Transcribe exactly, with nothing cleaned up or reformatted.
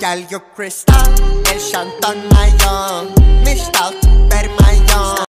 Gel yok kristal, el şanton mayon, mishtal.